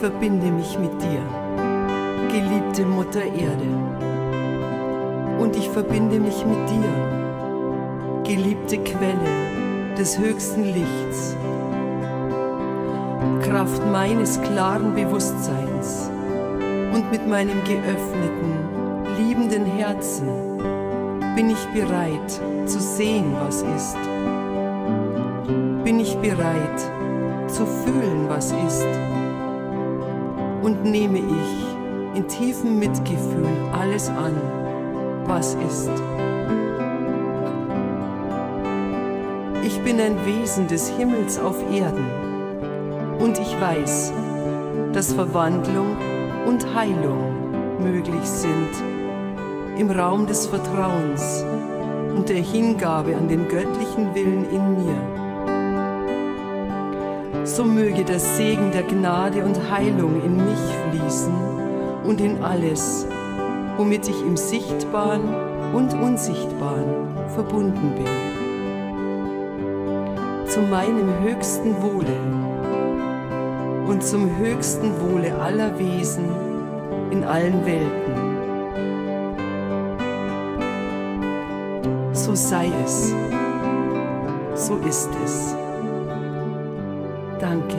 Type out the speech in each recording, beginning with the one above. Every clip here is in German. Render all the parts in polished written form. verbinde mich mit dir, geliebte Mutter Erde. Und ich verbinde mich mit dir, geliebte Quelle des höchsten Lichts. Kraft meines klaren Bewusstseins und mit meinem geöffneten, liebenden Herzen bin ich bereit zu sehen, was ist. Bin ich bereit zu fühlen, was ist. Und nehme ich in tiefem Mitgefühl alles an, was ist. Ich bin ein Wesen des Himmels auf Erden und ich weiß, dass Verwandlung und Heilung möglich sind im Raum des Vertrauens und der Hingabe an den göttlichen Willen in mir. So möge der Segen der Gnade und Heilung in mich fließen und in alles, womit ich im Sichtbaren und Unsichtbaren verbunden bin. Zu meinem höchsten Wohle und zum höchsten Wohle aller Wesen in allen Welten. So sei es, so ist es. Danke.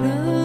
love.